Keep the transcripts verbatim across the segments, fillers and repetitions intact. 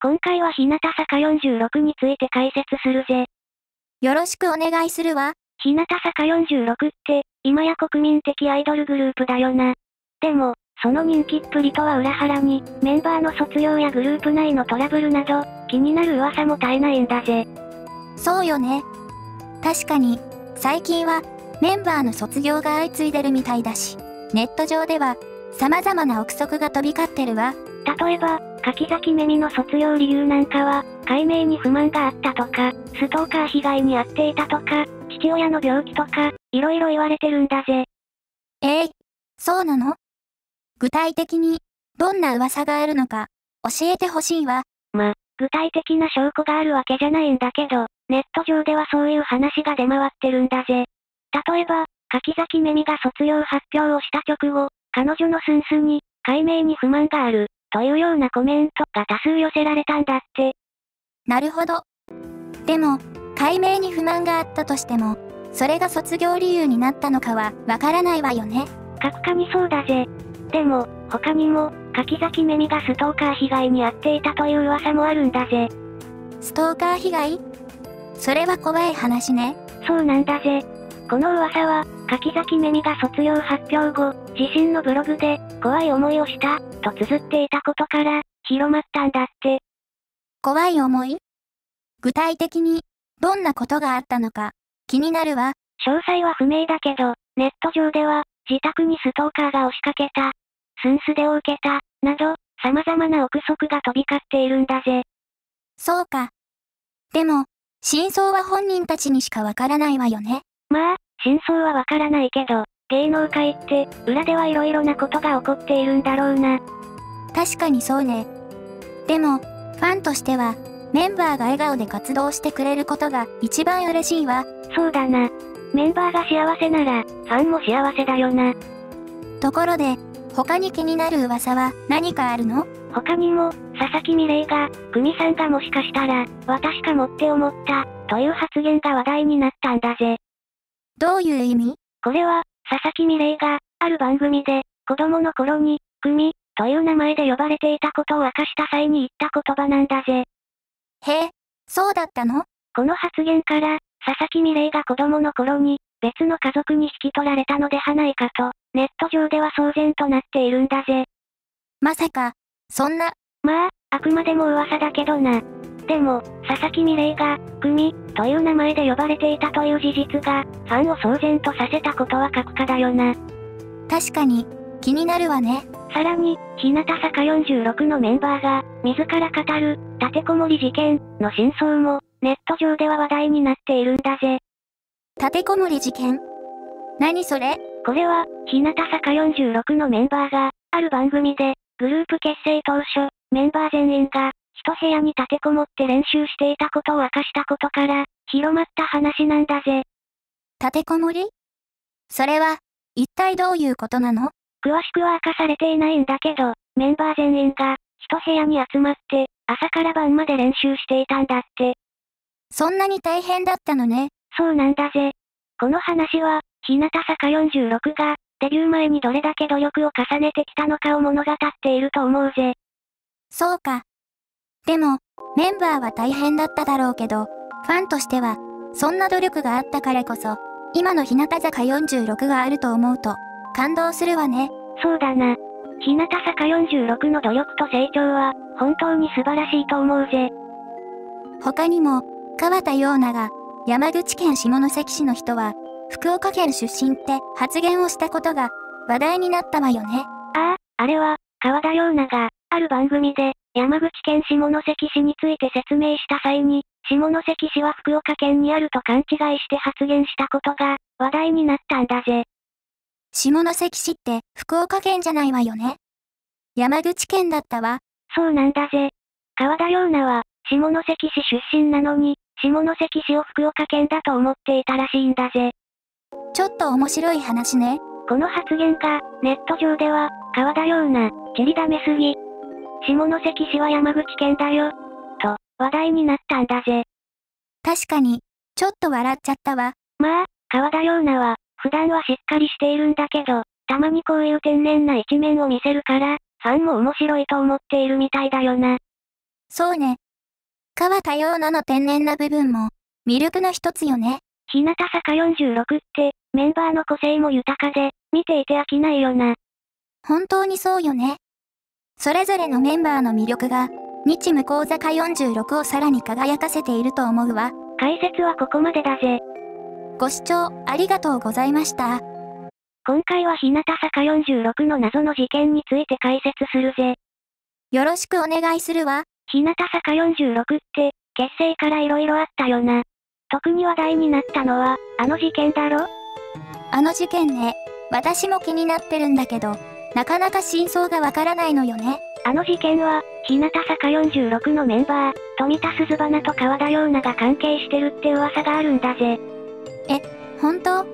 今回は日向坂よんじゅうろくについて解説するぜ。よろしくお願いするわ。日向坂よんじゅうろくって、今や国民的アイドルグループだよな。でも、その人気っぷりとは裏腹に、メンバーの卒業やグループ内のトラブルなど、気になる噂も絶えないんだぜ。そうよね。確かに、最近は、メンバーの卒業が相次いでるみたいだし、ネット上では、様々な憶測が飛び交ってるわ。例えば、柿崎めみの卒業理由なんかは、改名に不満があったとか、ストーカー被害に遭っていたとか、父親の病気とか、いろいろ言われてるんだぜ。えー、そうなの？具体的に、どんな噂があるのか、教えてほしいわ。ま、具体的な証拠があるわけじゃないんだけど、ネット上ではそういう話が出回ってるんだぜ。例えば、柿崎めみが卒業発表をした直後、彼女のスンスに、改名に不満がある、というようなコメントが多数寄せられたんだって。なるほど。でも、改名に不満があったとしても、それが卒業理由になったのかはわからないわよね。確かにそうだぜ。でも、他にも、柿崎めみがストーカー被害に遭っていたという噂もあるんだぜ。ストーカー被害？それは怖い話ね。そうなんだぜ。この噂は、柿崎めみが卒業発表後、自身のブログで、怖い思いをした、と綴っていたことから、広まったんだって。怖い思い？具体的に、どんなことがあったのか、気になるわ。詳細は不明だけど、ネット上では、自宅にストーカーが押しかけた、スンスデを受けた、など、様々な憶測が飛び交っているんだぜ。そうか。でも、真相は本人たちにしかわからないわよね。まあ、真相はわからないけど、芸能界って、裏ではいろいろなことが起こっているんだろうな。確かにそうね。でも、ファンとしては、メンバーが笑顔で活動してくれることが一番嬉しいわ。そうだな。メンバーが幸せなら、ファンも幸せだよな。ところで、他に気になる噂は何かあるの？他にも、佐々木美玲が、久美さんがもしかしたら、私かもって思った、という発言が話題になったんだぜ。どういう意味？これは、佐々木美玲が、ある番組で、子供の頃に、久美、という名前で呼ばれていたことを明かした際に言った言葉なんだぜ。へえ、そうだったの？この発言から、佐々木美玲が子供の頃に、別の家族に引き取られたのではないかと、ネット上では騒然となっているんだぜ。まさか、そんな。まあ、あくまでも噂だけどな。でも、佐々木美玲が、久美、という名前で呼ばれていたという事実が、ファンを騒然とさせたことは確かだよな。確かに、気になるわね。さらに、日向坂よんじゅうろくのメンバーが、自ら語る、立てこもり事件、の真相も、ネット上では話題になっているんだぜ。立てこもり事件？何それ？これは、日向坂よんじゅうろくのメンバーが、ある番組で、グループ結成当初、メンバー全員が、一部屋に立てこもって練習していたことを明かしたことから、広まった話なんだぜ。立てこもり？それは、一体どういうことなの？詳しくは明かされていないんだけど、メンバー全員が、一部屋に集まって、朝から晩まで練習していたんだって。そんなに大変だったのね。そうなんだぜ。この話は、日向坂よんじゅうろくが、デビュー前にどれだけ努力を重ねてきたのかを物語っていると思うぜ。そうか。でも、メンバーは大変だっただろうけど、ファンとしては、そんな努力があったからこそ、今の日向坂よんじゅうろくがあると思うと、感動するわね。そうだな。日向坂よんじゅうろくの努力と成長は、本当に素晴らしいと思うぜ。他にも、川田陽奈が、山口県下関市の人は、福岡県出身って発言をしたことが話題になったわよね。ああ、あれは、川田陽奈が、ある番組で、山口県下関市について説明した際に、下関市は福岡県にあると勘違いして発言したことが話題になったんだぜ。下関市って福岡県じゃないわよね。山口県だったわ。そうなんだぜ。川田陽奈は、下関市出身なのに、下関市を福岡県だと思っていたらしいんだぜ。ちょっと面白い話ね。この発言が、ネット上では、川田陽奈、ちりだめすぎ。下関市は山口県だよ。と、話題になったんだぜ。確かに、ちょっと笑っちゃったわ。まあ、川田陽奈は、普段はしっかりしているんだけど、たまにこういう天然な一面を見せるから、ファンも面白いと思っているみたいだよな。そうね。川多様なの天然な部分も、魅力の一つよね。日向坂よんじゅうろくって、メンバーの個性も豊かで、見ていて飽きないよな。本当にそうよね。それぞれのメンバーの魅力が、日向坂よんじゅうろくをさらに輝かせていると思うわ。解説はここまでだぜ。ご視聴ありがとうございました。今回は日向坂よんじゅうろくの謎の事件について解説するぜ。よろしくお願いするわ。日向坂よんじゅうろくって、結成から色々あったよな。特に話題になったのは、あの事件だろ？あの事件ね、私も気になってるんだけど、なかなか真相がわからないのよね。あの事件は、日向坂よんじゅうろくのメンバー、富田鈴花と川田陽菜が関係してるって噂があるんだぜ。え、本当？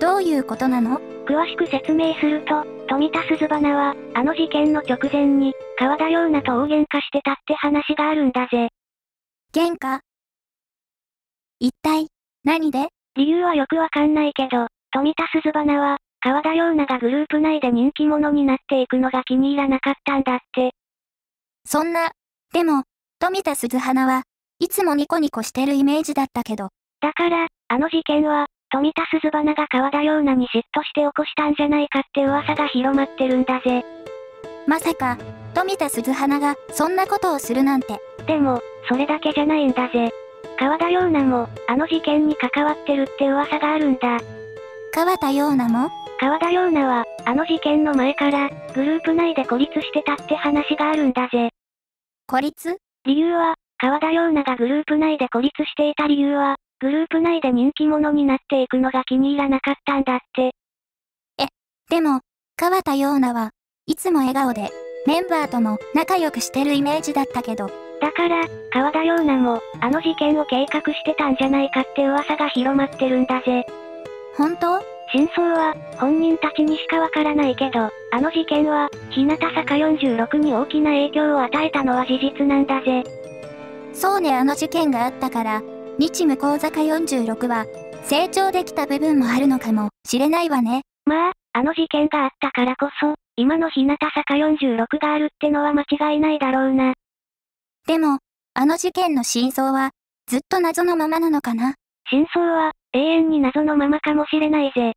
どういうことなの？詳しく説明すると、富田鈴花は、あの事件の直前に、川田陽菜と大喧嘩してたって話があるんだぜ。喧嘩？一体、何で？理由はよくわかんないけど、富田鈴花は、川田陽菜がグループ内で人気者になっていくのが気に入らなかったんだって。そんな、でも、富田鈴花はいつもニコニコしてるイメージだったけど。だから、あの事件は、富田鈴花が川田陽菜に嫉妬して起こしたんじゃないかって噂が広まってるんだぜ。まさか、富田鈴花がそんなことをするなんて。でも、それだけじゃないんだぜ。川田陽菜も、あの事件に関わってるって噂があるんだ。川田陽菜も？川田陽菜は、あの事件の前から、グループ内で孤立してたって話があるんだぜ。孤立？理由は、川田陽菜がグループ内で孤立していた理由は、グループ内で人気者になっていくのが気に入らなかったんだって。え、でも、川田陽菜はいつも笑顔で、メンバーとも仲良くしてるイメージだったけど。だから、川田陽菜も、あの事件を計画してたんじゃないかって噂が広まってるんだぜ。本当？真相は、本人たちにしかわからないけど、あの事件は、日向坂よんじゅうろくに大きな影響を与えたのは事実なんだぜ。そうね、あの事件があったから、日向坂よんじゅうろくは、成長できた部分もあるのかもしれないわね。まあ、あの事件があったからこそ、今の日向坂よんじゅうろくがあるってのは間違いないだろうな。でも、あの事件の真相は、ずっと謎のままなのかな？真相は、永遠に謎のままかもしれないぜ。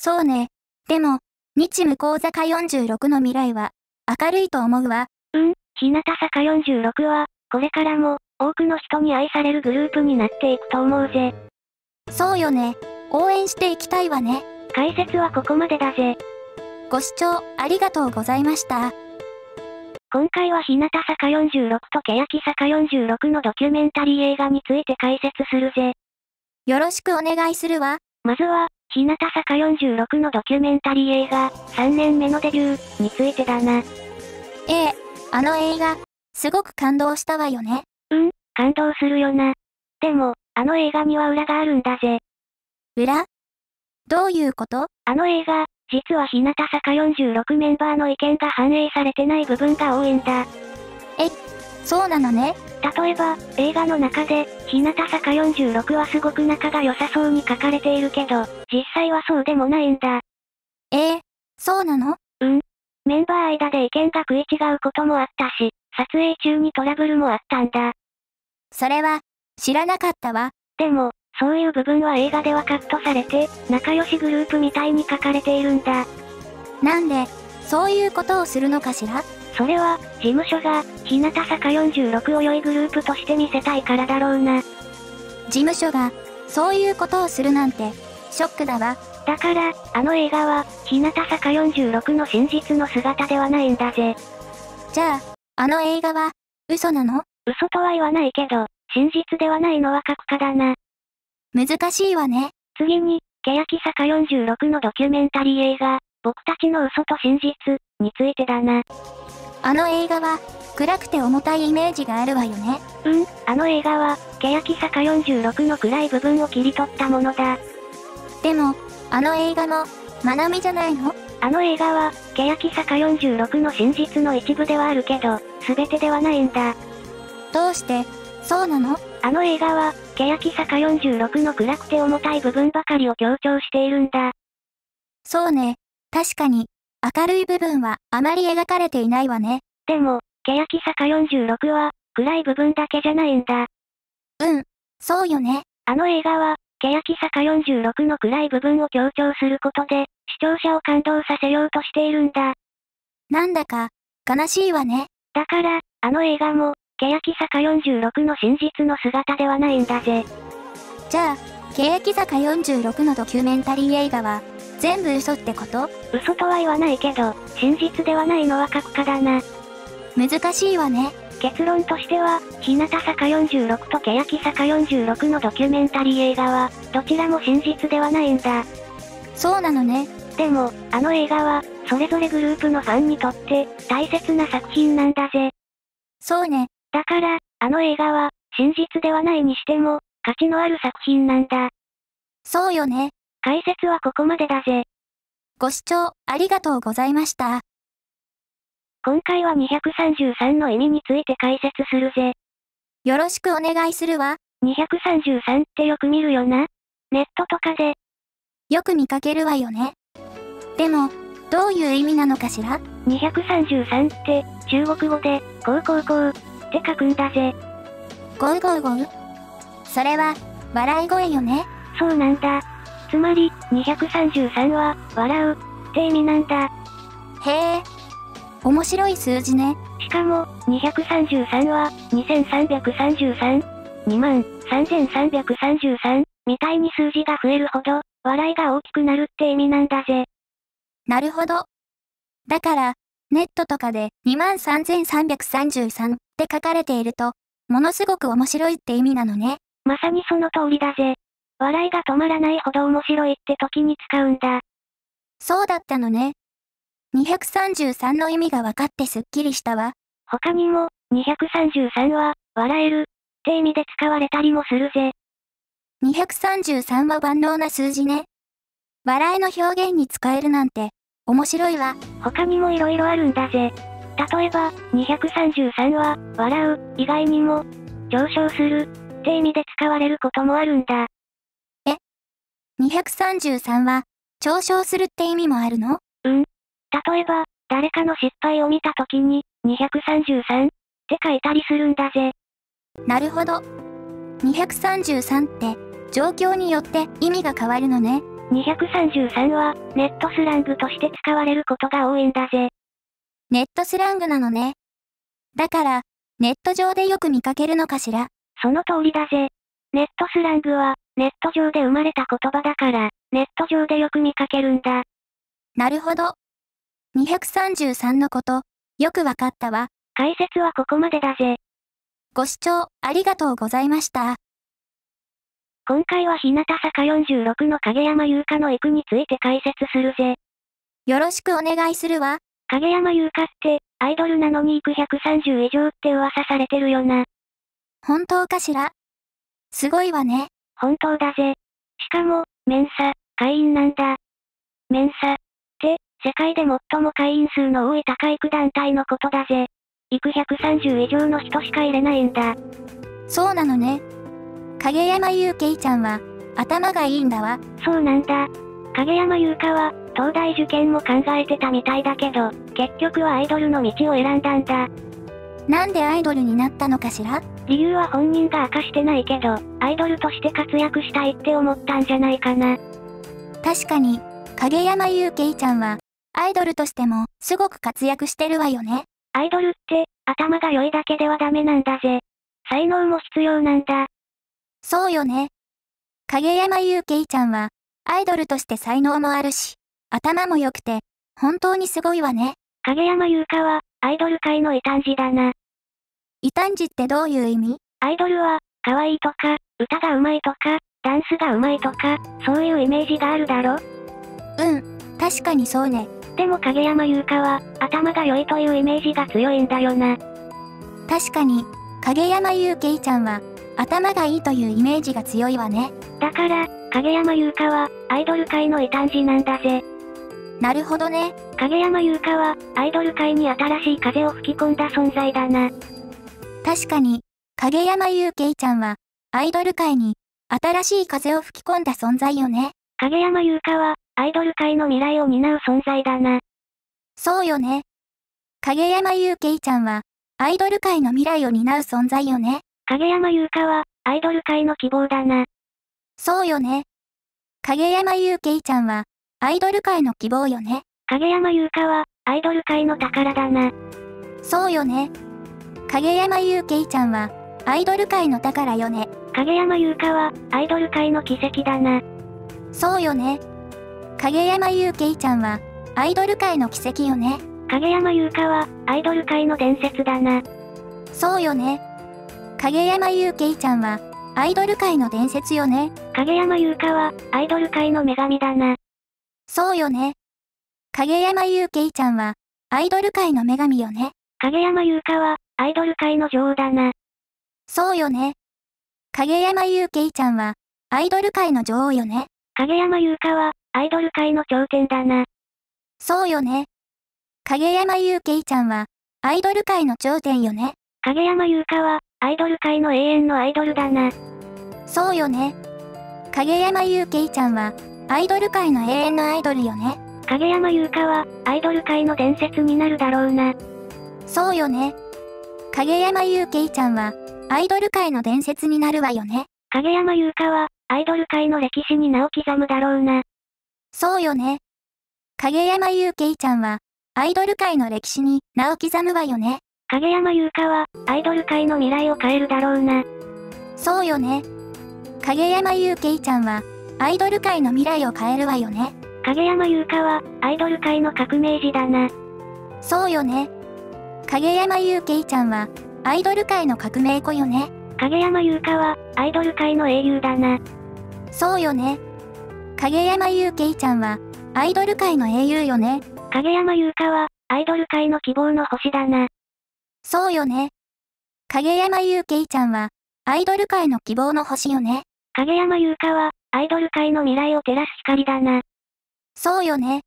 そうね。でも、日向坂よんじゅうろくの未来は、明るいと思うわ。うん、日向坂よんじゅうろくは、これからも、多くの人に愛されるグループになっていくと思うぜ。そうよね。応援していきたいわね。解説はここまでだぜ。ご視聴ありがとうございました。今回は日向坂よんじゅうろくと欅坂よんじゅうろくのドキュメンタリー映画について解説するぜ。よろしくお願いするわ。まずは、日向坂よんじゅうろくのドキュメンタリー映画、さんねんめのデビュー、についてだな。ええ、あの映画、すごく感動したわよね。うん、感動するよな。でも、あの映画には裏があるんだぜ。裏？どういうこと？あの映画、実は日向坂よんじゅうろくメンバーの意見が反映されてない部分が多いんだ。え、そうなのね。例えば、映画の中で、日向坂よんじゅうろくはすごく仲が良さそうに書かれているけど、実際はそうでもないんだ。えー、そうなの？うん。メンバー間で意見が食い違うこともあったし、撮影中にトラブルもあったんだ。それは、知らなかったわ。でも、そういう部分は映画ではカットされて、仲良しグループみたいに書かれているんだ。なんで、そういうことをするのかしら？それは、事務所が、日向坂よんじゅうろくを良いグループとして見せたいからだろうな。事務所が、そういうことをするなんて、ショックだわ。だから、あの映画は、日向坂よんじゅうろくの真実の姿ではないんだぜ。じゃあ、あの映画は、嘘なの？嘘とは言わないけど、真実ではないのは確かだな。難しいわね。次に、欅坂よんじゅうろくのドキュメンタリー映画、僕たちの嘘と真実、についてだな。あの映画は、暗くて重たいイメージがあるわよね。うん、あの映画は、欅坂よんじゅうろくの暗い部分を切り取ったものだ。でも、あの映画も、まなみじゃないの？あの映画は、欅坂よんじゅうろくの真実の一部ではあるけど、すべてではないんだ。どうして、そうなの？あの映画は、欅坂よんじゅうろくの暗くて重たい部分ばかりを強調しているんだ。そうね、確かに。明るい部分はあまり描かれていないわね。でも、欅坂よんじゅうろくは、暗い部分だけじゃないんだ。うん、そうよね。あの映画は、欅坂よんじゅうろくの暗い部分を強調することで、視聴者を感動させようとしているんだ。なんだか、悲しいわね。だから、あの映画も、欅坂よんじゅうろくの真実の姿ではないんだぜ。じゃあ、欅坂よんじゅうろくのドキュメンタリー映画は、全部嘘ってこと？嘘とは言わないけど、真実ではないのは確かだな。難しいわね。結論としては、日向坂よんじゅうろくと欅坂よんじゅうろくのドキュメンタリー映画は、どちらも真実ではないんだ。そうなのね。でも、あの映画は、それぞれグループのファンにとって、大切な作品なんだぜ。そうね。だから、あの映画は、真実ではないにしても、価値のある作品なんだ。そうよね。解説はここまでだぜ。ご視聴、ありがとうございました。今回はにひゃくさんじゅうさんの意味について解説するぜ。よろしくお願いするわ。にひゃくさんじゅうさんってよく見るよな。ネットとかで。よく見かけるわよね。でも、どういう意味なのかしら？ にひゃくさんじゅうさん って、中国語で、ごうごうごうって書くんだぜ。ごうごうごう？それは、笑い声よね。そうなんだ。つまり、にひゃくさんじゅうさんは、笑う、って意味なんだ。へえ。面白い数字ね。しかも、にひゃくさんじゅうさんは、にせんさんびゃくさんじゅうさん、にまんさんぜんさんびゃくさんじゅうさん、みたいに数字が増えるほど、笑いが大きくなるって意味なんだぜ。なるほど。だから、ネットとかで にまんさんぜんさんびゃくさんじゅうさん って書かれていると、ものすごく面白いって意味なのね。まさにその通りだぜ。笑いが止まらないほど面白いって時に使うんだ。そうだったのね。にひゃくさんじゅうさんの意味が分かってすっきりしたわ。他にも、にひゃくさんじゅうさんは、笑える、って意味で使われたりもするぜ。にひゃくさんじゅうさんは万能な数字ね。笑いの表現に使えるなんて、面白いわ。他にも色々あるんだぜ。例えば、にひゃくさんじゅうさんは、笑う、以外にも、上昇する、って意味で使われることもあるんだ。え？ にひゃくさんじゅうさん は、上昇するって意味もあるの？うん。例えば、誰かの失敗を見たときに、にひゃくさんじゅうさん って書いたりするんだぜ。なるほど。にひゃくさんじゅうさんって、状況によって意味が変わるのね。にひゃくさんじゅうさんは、ネットスラングとして使われることが多いんだぜ。ネットスラングなのね。だから、ネット上でよく見かけるのかしら。その通りだぜ。ネットスラングは、ネット上で生まれた言葉だから、ネット上でよく見かけるんだ。なるほど。にひゃくさんじゅうさんのこと、よくわかったわ。解説はここまでだぜ。ご視聴、ありがとうございました。今回は日向坂よんじゅうろくの影山優佳の育について解説するぜ。よろしくお願いするわ。影山優佳って、アイドルなのに育ひゃくさんじゅう以上って噂されてるよな。本当かしら？すごいわね。本当だぜ。しかも、メンサ、会員なんだ。メンサ、って、世界で最も会員数の多い高育団体のことだぜ。育ひゃくさんじゅう以上の人しか入れないんだ。そうなのね。影山優佳ちゃんは、頭がいいんだわ。そうなんだ。影山優佳は、東大受験も考えてたみたいだけど、結局はアイドルの道を選んだんだ。なんでアイドルになったのかしら？理由は本人が明かしてないけど、アイドルとして活躍したいって思ったんじゃないかな。確かに、影山優佳ちゃんは、アイドルとしても、すごく活躍してるわよね。アイドルって、頭が良いだけではダメなんだぜ。才能も必要なんだ。そうよね。影山優佳ちゃんは、アイドルとして才能もあるし、頭も良くて、本当にすごいわね。影山優佳は、アイドル界の異端児だな。異端児ってどういう意味？アイドルは、可愛いとか、歌が上手いとか、ダンスが上手いとか、そういうイメージがあるだろ？うん、確かにそうね。でも影山優佳は、頭が良いというイメージが強いんだよな。確かに、影山優佳ちゃんは、頭がいいというイメージが強いわね。だから、影山優佳は、アイドル界の異端児なんだぜ。なるほどね。影山優佳は、アイドル界に新しい風を吹き込んだ存在だな。確かに、影山優佳ちゃんは、アイドル界に、新しい風を吹き込んだ存在よね。影山優佳は、アイドル界の未来を担う存在だな。そうよね。影山優佳ちゃんは、アイドル界の未来を担う存在よね。影山優佳は、アイドル界の希望だな。そうよね。影山優佳ちゃんは、アイドル界の希望よね。影山優佳は、アイドル界の宝だな。そうよね。影山優佳ちゃんは、アイドル界の宝よね。影山優佳は、アイドル界の奇跡だな。そうよね。影山優佳ちゃんは、アイドル界の奇跡よね。影山優佳は、アイドル界の伝説だな。そうよね。影山優佳ちゃんは、アイドル界の伝説よね。影山優佳は、アイドル界の女神だな。そうよね。影山優佳ちゃんは、アイドル界の女神よね。影山優佳は、アイドル界の女王だな。そうよね。影山優佳ちゃんは、アイドル界の女王よね。影山優佳は、アイドル界の頂点だな。そうよね。影山優佳ちゃんは、アイドル界の頂点よね。影山優佳は、アイドル界の永遠のアイドルだな。そうよね。影山優佳ちゃんは、アイドル界の永遠のアイドルよね。影山優佳は、アイドル界の伝説になるだろうな。そうよね。影山優佳ちゃんは、アイドル界の伝説になるわよね。影山優佳は、アイドル界の歴史に名を刻むだろうな。そうよね。影山優佳ちゃんは、アイドル界の歴史に名を刻むわよね。影山優佳は、アイドル界の未来を変えるだろうな。そうよね。影山優佳ちゃんは、アイドル界の未来を変えるわよね。影山優佳は、アイドル界の革命児だな。そうよね。影山優佳ちゃんは、アイドル界の革命子よね。影山優佳は、アイドル界の英雄だな。そうよね。影山優佳ちゃんは、アイドル界の英雄よね。影山優佳は、アイドル界の希望の星だな。そうよね。影山優佳ちゃんは、アイドル界の希望の星よね。影山優佳は、アイドル界の未来を照らす光だな。そうよね。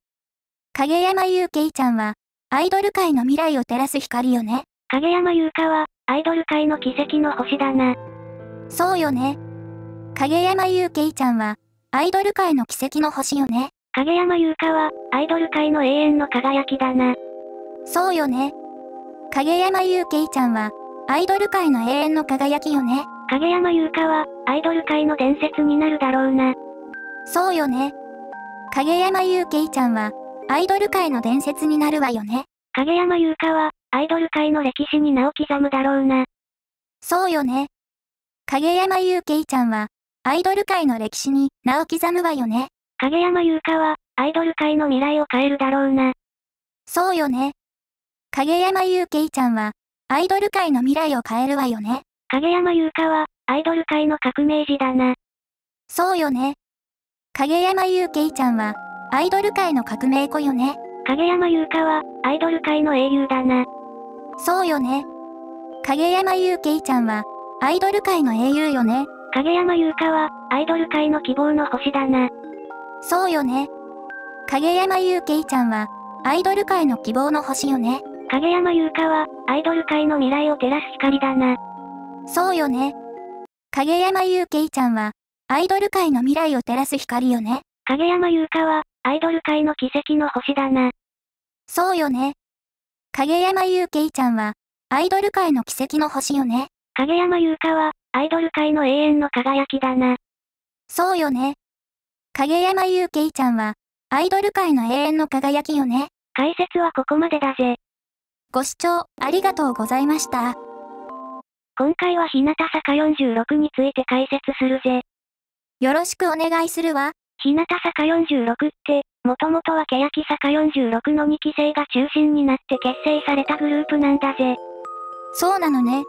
影山優佳ちゃんは、アイドル界の未来を照らす光よね。影山優佳は、アイドル界の奇跡の星だな。そうよね。影山優佳ちゃんは、アイドル界の奇跡の星よね。影山優佳は、アイドル界の永遠の輝きだな。そうよね。影山優佳ちゃんは、アイドル界の永遠の輝きよね。影山優佳は、アイドル界の伝説になるだろうな。そうよね。影山優佳ちゃんは、アイドル界の伝説になるわよね。影山優佳は、アイドル界の歴史に名を刻むだろうな。そうよね。影山優佳ちゃんは、アイドル界の歴史に名を刻むわよね。影山優佳は、アイドル界の未来を変えるだろうな。そうよね。影山優佳ちゃんは、アイドル界の未来を変えるわよね。影山優佳は、アイドル界の革命児だな。そうよね。影山優佳ちゃんは、アイドル界の革命子よね。影山優佳は、アイドル界の英雄だな。そうよね。影山優佳ちゃんは、アイドル界の英雄よね。影山優佳は、アイドル界の希望の星だな。そうよね。影山優佳ちゃんは、アイドル界の希望の星よね。影山優佳は、アイドル界の未来を照らす光だな。そうよね。影山優佳ちゃんは、アイドル界の未来を照らす光よね。影山優佳は、アイドル界の奇跡の星だな。そうよね。影山優佳ちゃんは、アイドル界の奇跡の星よね。影山優佳は、アイドル界の永遠の輝きだな。そうよね。影山優佳ちゃんは、アイドル界の永遠の輝きよね。解説はここまでだぜ。ご視聴ありがとうございました。今回は日向坂よんじゅうろくについて解説するぜ。よろしくお願いするわ。日向坂よんじゅうろくって、もともとは欅坂よんじゅうろくのにき生が中心になって結成されたグループなんだぜ。そうなのね。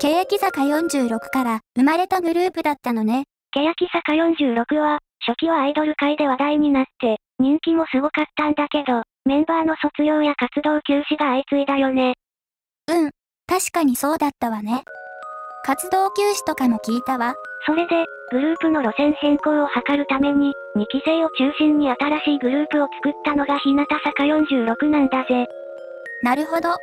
欅坂よんじゅうろくから生まれたグループだったのね。欅坂よんじゅうろくは、初期はアイドル界で話題になって、人気もすごかったんだけど、メンバーの卒業や活動休止が相次いだよね。うん、確かにそうだったわね。活動休止とかも聞いたわ。それで、グループの路線変更を図るために、にき生を中心に新しいグループを作ったのが日向坂よんじゅうろくなんだぜ。なるほど。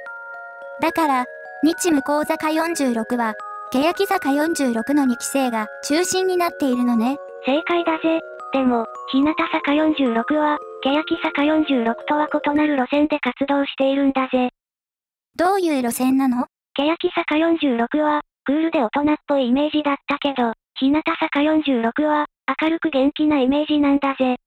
だから、日向坂よんじゅうろくは、欅坂よんじゅうろくのにき生が中心になっているのね。正解だぜ。でも、日向坂よんじゅうろくは、欅坂よんじゅうろくとは異なる路線で活動しているんだぜ。どういう路線なの？欅坂よんじゅうろくは、クールで大人っぽいイメージだったけど、日向坂よんじゅうろくは、明るく元気なイメージなんだぜ。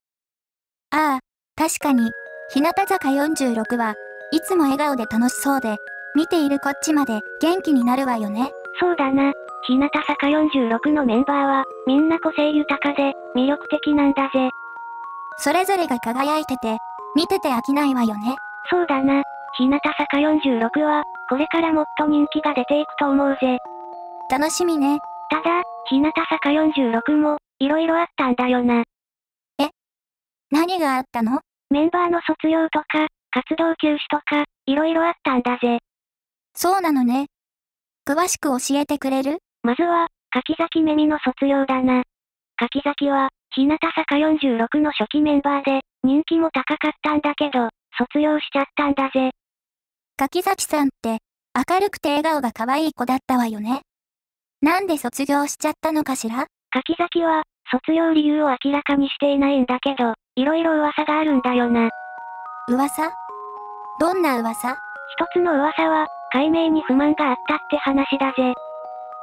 ああ、確かに、日向坂よんじゅうろくはいつも笑顔で楽しそうで、見ているこっちまで元気になるわよね。そうだな。日向坂よんじゅうろくのメンバーは、みんな個性豊かで、魅力的なんだぜ。それぞれが輝いてて、見てて飽きないわよね。そうだな。日向坂よんじゅうろくは、これからもっと人気が出ていくと思うぜ。楽しみね。ただ、日向坂よんじゅうろくも、いろいろあったんだよな。え？何があったの？メンバーの卒業とか、活動休止とか、いろいろあったんだぜ。そうなのね。詳しく教えてくれる？まずは、柿崎めみの卒業だな。柿崎は、日向坂よんじゅうろくの初期メンバーで、人気も高かったんだけど、卒業しちゃったんだぜ。柿崎さんって、明るくて笑顔が可愛い子だったわよね。なんで卒業しちゃったのかしら？柿崎は、卒業理由を明らかにしていないんだけど、いろいろ噂があるんだよな。噂？どんな噂？一つの噂は、改名に不満があったって話だぜ。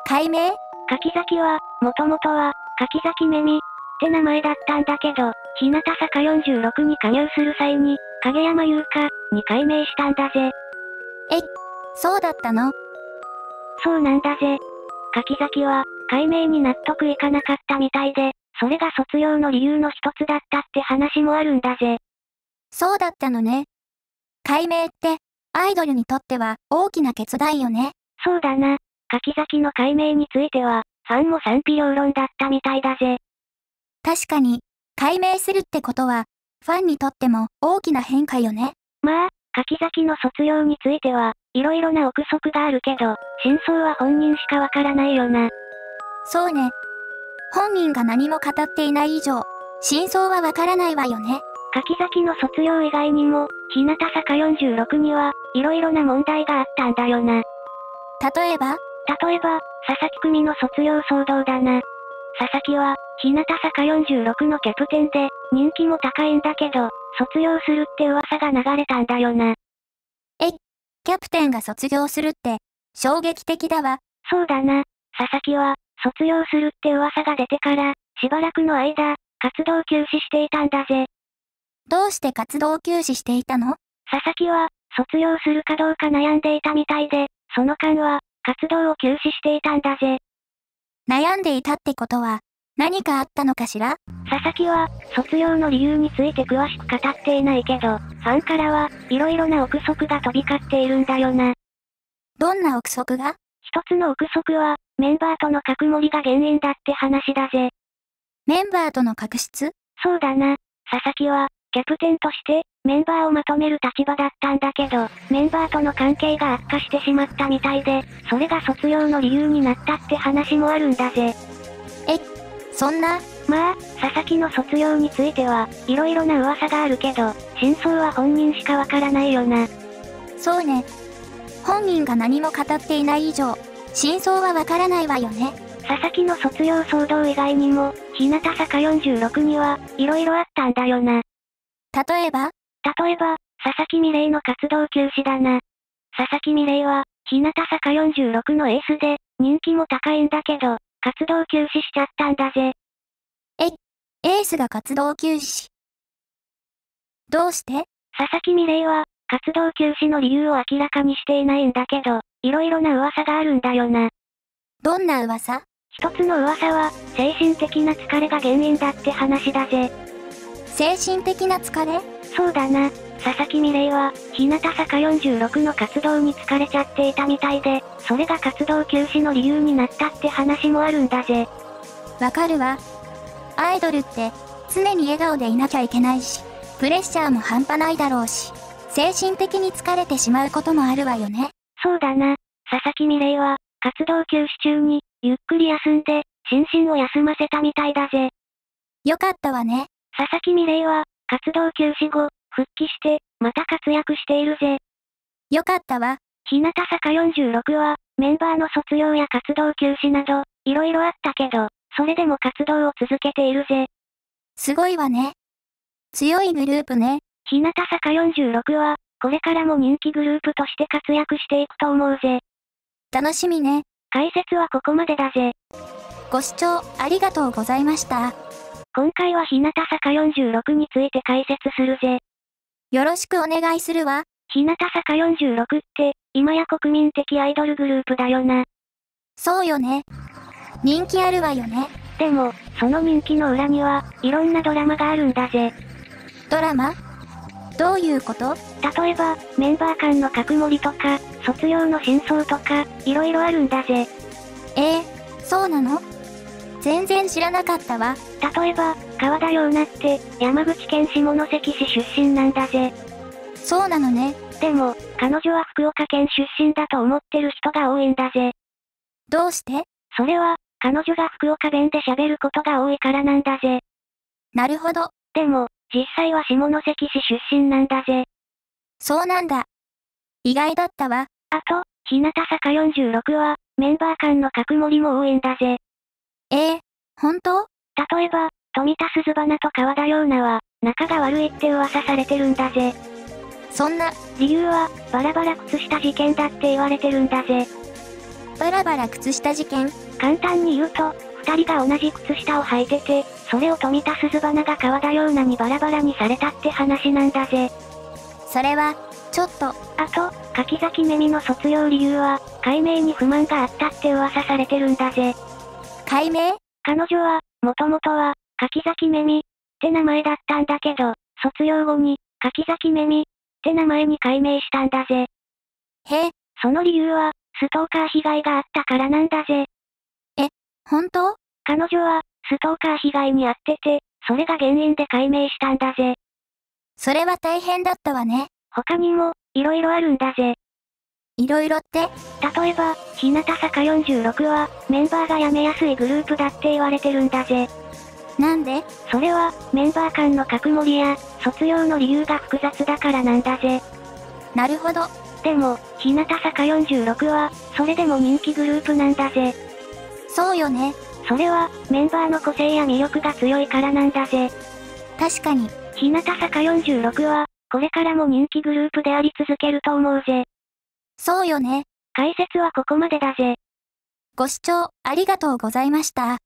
改名？柿崎は、もともとは、柿崎めみって名前だったんだけど、日向坂よんじゅうろくに加入する際に、影山優香に改名したんだぜ。え、そうだったの？そうなんだぜ。柿崎は、改名に納得いかなかったみたいで、それが卒業の理由の一つだったって話もあるんだぜ。そうだったのね。改名って、アイドルにとっては大きな決断よね。そうだな。柿崎の改名については、ファンも賛否両論だったみたいだぜ。確かに、改名するってことは、ファンにとっても大きな変化よね。まあ、柿崎の卒業については、いろいろな憶測があるけど、真相は本人しかわからないよな。そうね。本人が何も語っていない以上、真相はわからないわよね。柿崎の卒業以外にも、日向坂よんじゅうろくには、いろいろな問題があったんだよな。例えば？例えば、佐々木久美の卒業騒動だな。佐々木は、日向坂よんじゅうろくのキャプテンで、人気も高いんだけど、卒業するって噂が流れたんだよな。え、キャプテンが卒業するって、衝撃的だわ。そうだな。佐々木は、卒業するって噂が出てから、しばらくの間、活動休止していたんだぜ。どうして活動休止していたの？佐々木は、卒業するかどうか悩んでいたみたいで、その間は、活動を休止していたんだぜ。悩んでいたってことは、何かあったのかしら？佐々木は、卒業の理由について詳しく語っていないけど、ファンからは、いろいろな憶測が飛び交っているんだよな。どんな憶測が？一つの憶測は、メンバーとの隔盛りが原因だって話だぜ。メンバーとの確執？そうだな。佐々木は、キャプテンとして、メンバーをまとめる立場だったんだけど、メンバーとの関係が悪化してしまったみたいで、それが卒業の理由になったって話もあるんだぜ。え、そんな？まあ、佐々木の卒業については、いろいろな噂があるけど、真相は本人しかわからないよな。そうね。本人が何も語っていない以上、真相はわからないわよね。佐々木の卒業騒動以外にも、日向坂よんじゅうろくには、いろいろあったんだよな。例えば？例えば、佐々木美玲の活動休止だな。佐々木美玲は、日向坂よんじゅうろくのエースで、人気も高いんだけど、活動休止しちゃったんだぜ。え、エースが活動休止？どうして？佐々木美玲は、活動休止の理由を明らかにしていないんだけど、いろいろな噂があるんだよな。どんな噂？一つの噂は、精神的な疲れが原因だって話だぜ。精神的な疲れ？そうだな。佐々木美玲は、日向坂よんじゅうろくの活動に疲れちゃっていたみたいで、それが活動休止の理由になったって話もあるんだぜ。わかるわ。アイドルって、常に笑顔でいなきゃいけないし、プレッシャーも半端ないだろうし、精神的に疲れてしまうこともあるわよね。そうだな。佐々木美玲は、活動休止中に、ゆっくり休んで、心身を休ませたみたいだぜ。よかったわね。佐々木美玲は、活動休止後、復帰して、また活躍しているぜ。よかったわ。日向坂よんじゅうろくは、メンバーの卒業や活動休止など、いろいろあったけど、それでも活動を続けているぜ。すごいわね。強いグループね。日向坂よんじゅうろくは、これからも人気グループとして活躍していくと思うぜ。楽しみね。解説はここまでだぜ。ご視聴ありがとうございました。今回は日向坂よんじゅうろくについて解説するぜ。よろしくお願いするわ。日向坂よんじゅうろくって、今や国民的アイドルグループだよな。そうよね。人気あるわよね。でも、その人気の裏には、いろんなドラマがあるんだぜ。ドラマ？どういうこと？例えば、メンバー間の格盛りとか、卒業の真相とか、いろいろあるんだぜ。ええー、そうなの？全然知らなかったわ。例えば、川田陽奈って、山口県下関市出身なんだぜ。そうなのね。でも、彼女は福岡県出身だと思ってる人が多いんだぜ。どうして？それは、彼女が福岡弁で喋ることが多いからなんだぜ。なるほど。でも、実際は下関市出身なんだぜ。そうなんだ。意外だったわ。あと、日向坂よんじゅうろくは、メンバー間の格盛りも多いんだぜ。ええー、本当？例えば、富田鈴花と川田陽奈は、仲が悪いって噂されてるんだぜ。そんな、理由は、バラバラ靴下事件だって言われてるんだぜ。バラバラ靴下事件？簡単に言うと、二人が同じ靴下を履いてて、それを富田鈴花が川田陽奈にバラバラにされたって話なんだぜ。それは、ちょっと。あと、柿崎めみの卒業理由は、改名に不満があったって噂されてるんだぜ。改名？彼女は、もともとは、柿崎めみって名前だったんだけど、卒業後に、柿崎めみって名前に改名したんだぜ。へえ。その理由は、ストーカー被害があったからなんだぜ。え、本当？彼女は、ストーカー被害に遭ってて、それが原因で改名したんだぜ。それは大変だったわね。他にも、いろいろあるんだぜ。いろいろって？例えば、日向坂よんじゅうろくは、メンバーが辞めやすいグループだって言われてるんだぜ。なんで？それは、メンバー間の格盛りや、卒業の理由が複雑だからなんだぜ。なるほど。でも、日向坂よんじゅうろくは、それでも人気グループなんだぜ。そうよね。それは、メンバーの個性や魅力が強いからなんだぜ。確かに。日向坂よんじゅうろくは、これからも人気グループであり続けると思うぜ。そうよね。解説はここまでだぜ。ご視聴ありがとうございました。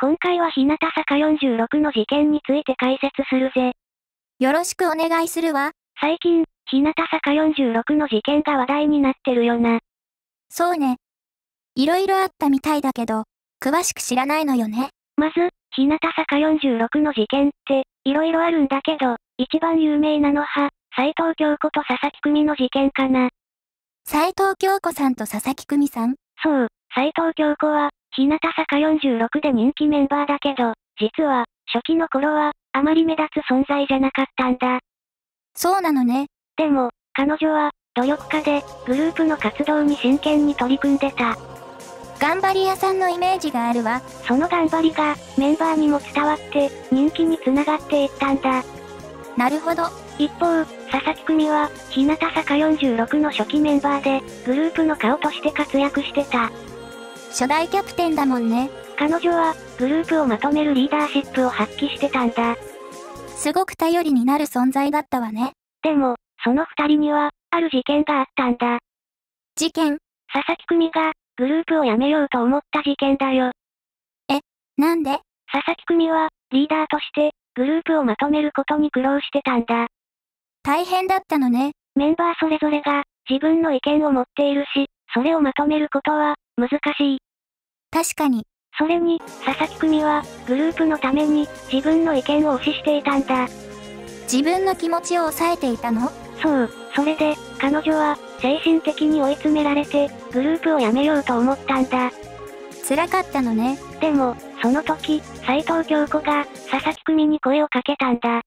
今回は日向坂よんじゅうろくの事件について解説するぜ。よろしくお願いするわ。最近、日向坂よんじゅうろくの事件が話題になってるよな。そうね。いろいろあったみたいだけど、詳しく知らないのよね。まず、日向坂よんじゅうろくの事件って、いろいろあるんだけど、一番有名なのは、斉藤京子と佐々木久美の事件かな。斉藤京子さんと佐々木久美さん？そう、斉藤京子は、日向坂よんじゅうろくで人気メンバーだけど、実は、初期の頃は、あまり目立つ存在じゃなかったんだ。そうなのね。でも、彼女は、努力家で、グループの活動に真剣に取り組んでた。頑張り屋さんのイメージがあるわ。その頑張りが、メンバーにも伝わって、人気につながっていったんだ。なるほど。一方、佐々木久美は、日向坂よんじゅうろくの初期メンバーで、グループの顔として活躍してた。初代キャプテンだもんね。彼女は、グループをまとめるリーダーシップを発揮してたんだ。すごく頼りになる存在だったわね。でも、その二人には、ある事件があったんだ。事件？佐々木久美が、グループを辞めようと思った事件だよ。え、なんで？佐々木久美は、リーダーとして、グループをまとめることに苦労してたんだ。大変だったのね。メンバーそれぞれが、自分の意見を持っているし、それをまとめることは、難しい。確かに。それに、佐々木久美は、グループのために、自分の意見を推ししていたんだ。自分の気持ちを抑えていたの？そう、それで、彼女は、精神的に追い詰められて、グループを辞めようと思ったんだ。辛かったのね。でも、その時、斉藤京子が、佐々木久美に声をかけたんだ。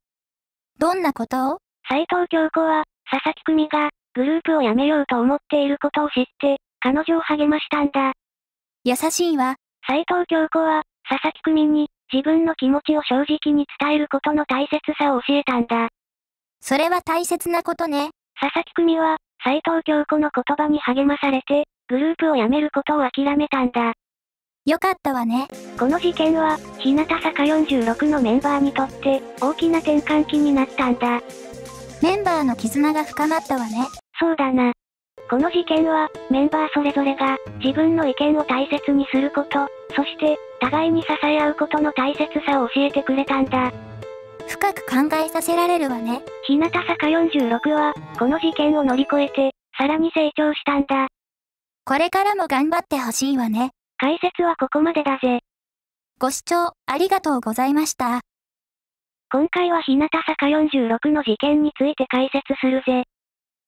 どんなことを？斉藤京子は、佐々木久美が、グループを辞めようと思っていることを知って、彼女を励ましたんだ。優しいわ。斉藤京子は、佐々木久美に、自分の気持ちを正直に伝えることの大切さを教えたんだ。それは大切なことね。佐々木久美は、斉藤京子の言葉に励まされて、グループを辞めることを諦めたんだ。よかったわね。この事件は、日向坂よんじゅうろくのメンバーにとって、大きな転換期になったんだ。メンバーの絆が深まったわね。そうだな。この事件は、メンバーそれぞれが、自分の意見を大切にすること、そして、互いに支え合うことの大切さを教えてくれたんだ。深く考えさせられるわね。日向坂よんじゅうろくは、この事件を乗り越えて、さらに成長したんだ。これからも頑張ってほしいわね。解説はここまでだぜ。ご視聴、ありがとうございました。今回は日向坂よんじゅうろくの事件について解説するぜ。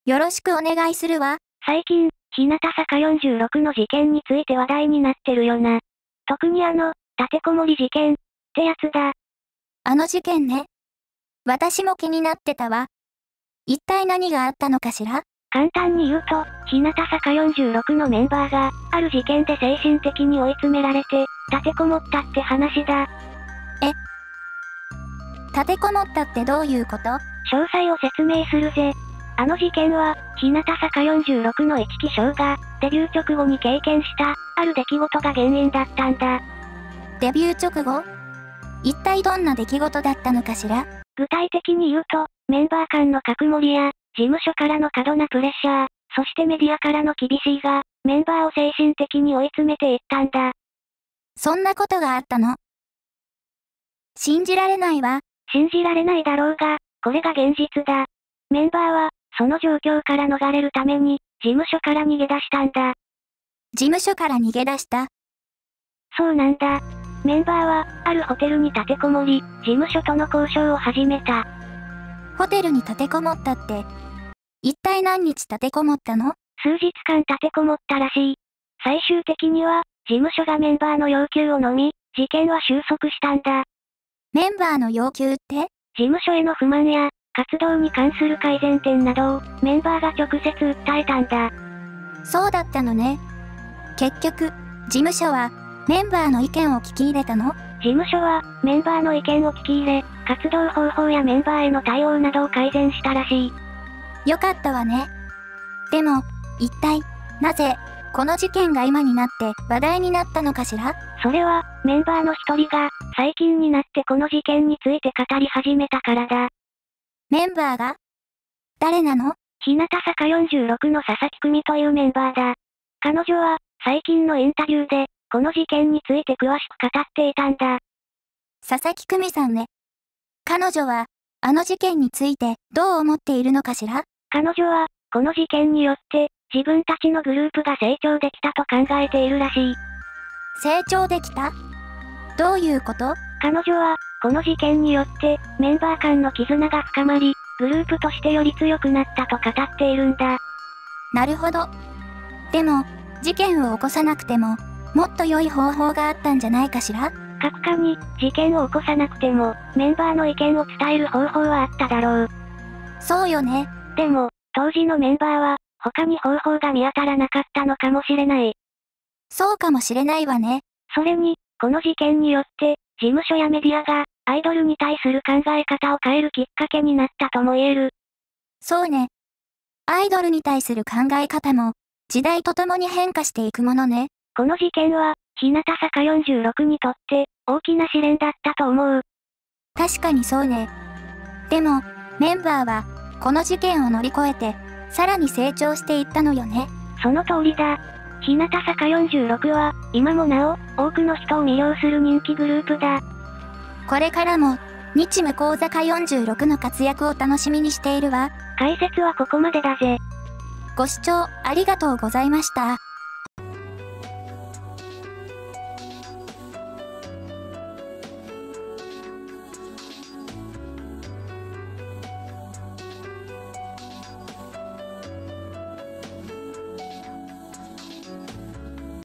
よろしくお願いするわ。最近、日向坂よんじゅうろくの事件について話題になってるよな。特にあの、立てこもり事件、ってやつだ。あの事件ね。私も気になってたわ。一体何があったのかしら？簡単に言うと、日向坂よんじゅうろくのメンバーが、ある事件で精神的に追い詰められて、立てこもったって話だ。え？立てこもったってどういうこと？詳細を説明するぜ。あの事件は、日向坂よんじゅうろくの市木翔が、デビュー直後に経験した、ある出来事が原因だったんだ。デビュー直後？一体どんな出来事だったのかしら？具体的に言うと、メンバー間の格盛りや、事務所からの過度なプレッシャー、そしてメディアからの厳しいが、メンバーを精神的に追い詰めていったんだ。そんなことがあったの？信じられないわ。信じられないだろうが、これが現実だ。メンバーは、その状況から逃れるために、事務所から逃げ出したんだ。事務所から逃げ出した？そうなんだ。メンバーは、あるホテルに立てこもり、事務所との交渉を始めた。ホテルに立てこもったって、一体何日立てこもったの？数日間立てこもったらしい。最終的には、事務所がメンバーの要求をのみ、事件は収束したんだ。メンバーの要求って？事務所への不満や、活動に関する改善点などをメンバーが直接訴えたんだ。そうだったのね。結局、事務所はメンバーの意見を聞き入れたの？事務所はメンバーの意見を聞き入れ、活動方法やメンバーへの対応などを改善したらしい。よかったわね。でも、一体、なぜ、この事件が今になって話題になったのかしら？それは、メンバーの一人が最近になってこの事件について語り始めたからだ。メンバーが？誰なの？日向坂よんじゅうろくの佐々木久美というメンバーだ。彼女は、最近のインタビューで、この事件について詳しく語っていたんだ。佐々木久美さんね。彼女は、あの事件について、どう思っているのかしら？彼女は、この事件によって、自分たちのグループが成長できたと考えているらしい。成長できた？どういうこと？彼女は、この事件によって、メンバー間の絆が深まり、グループとしてより強くなったと語っているんだ。なるほど。でも、事件を起こさなくても、もっと良い方法があったんじゃないかしら？各課に、事件を起こさなくても、メンバーの意見を伝える方法はあっただろう。そうよね。でも、当時のメンバーは、他に方法が見当たらなかったのかもしれない。そうかもしれないわね。それに、この事件によって、事務所やメディアが、アイドルに対する考え方を変えるきっかけになったとも言える。そうね。アイドルに対する考え方も、時代とともに変化していくものね。この事件は、日向坂よんじゅうろくにとって、大きな試練だったと思う。確かにそうね。でも、メンバーは、この事件を乗り越えて、さらに成長していったのよね。その通りだ。日向坂よんじゅうろくは、今もなお、多くの人を魅了する人気グループだ。これからも、日向坂よんじゅうろくの活躍を楽しみにしているわ。解説はここまでだぜ。ご視聴ありがとうございました。